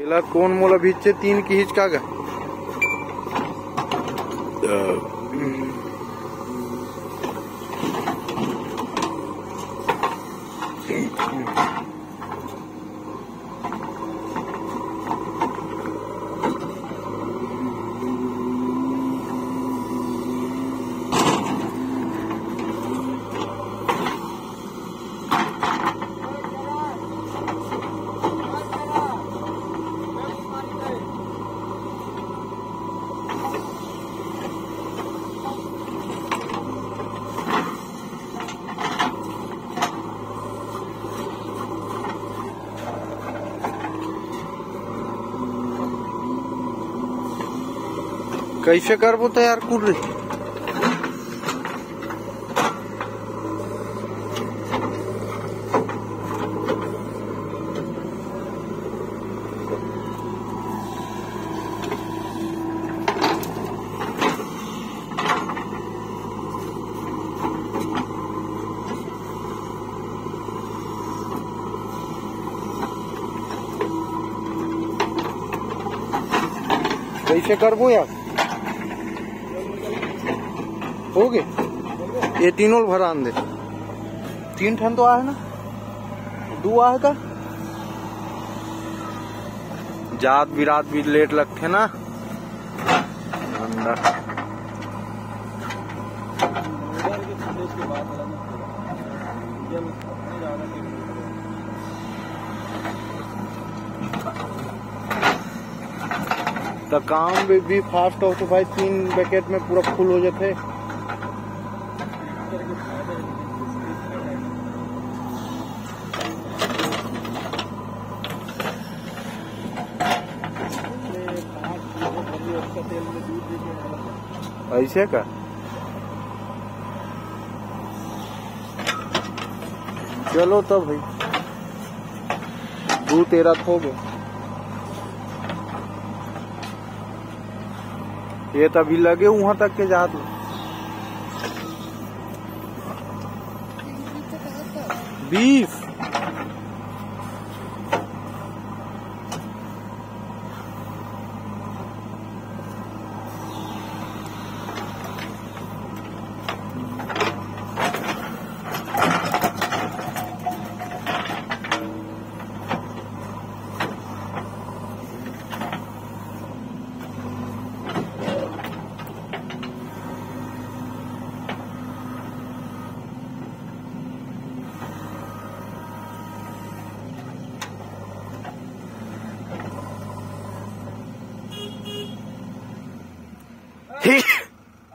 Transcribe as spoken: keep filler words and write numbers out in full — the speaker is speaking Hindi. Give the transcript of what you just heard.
एला कोन मोला बीचे तीन की हिच कागा कैसे करबो तो यार कूद रही कैसे करबो यार हो गए ये तीनों भरा दे तीन ठन तो आए ना दो आए का जात बिरात भी लेट लगते ना अंदर तो काम भी, भी फास्ट हो तो भाई तीन पैकेट में पूरा फुल हो जाते ऐसे का चलो तो भाई दो तेरा हो गए ये तभी लगे वहां तक के जात बीस ठीक।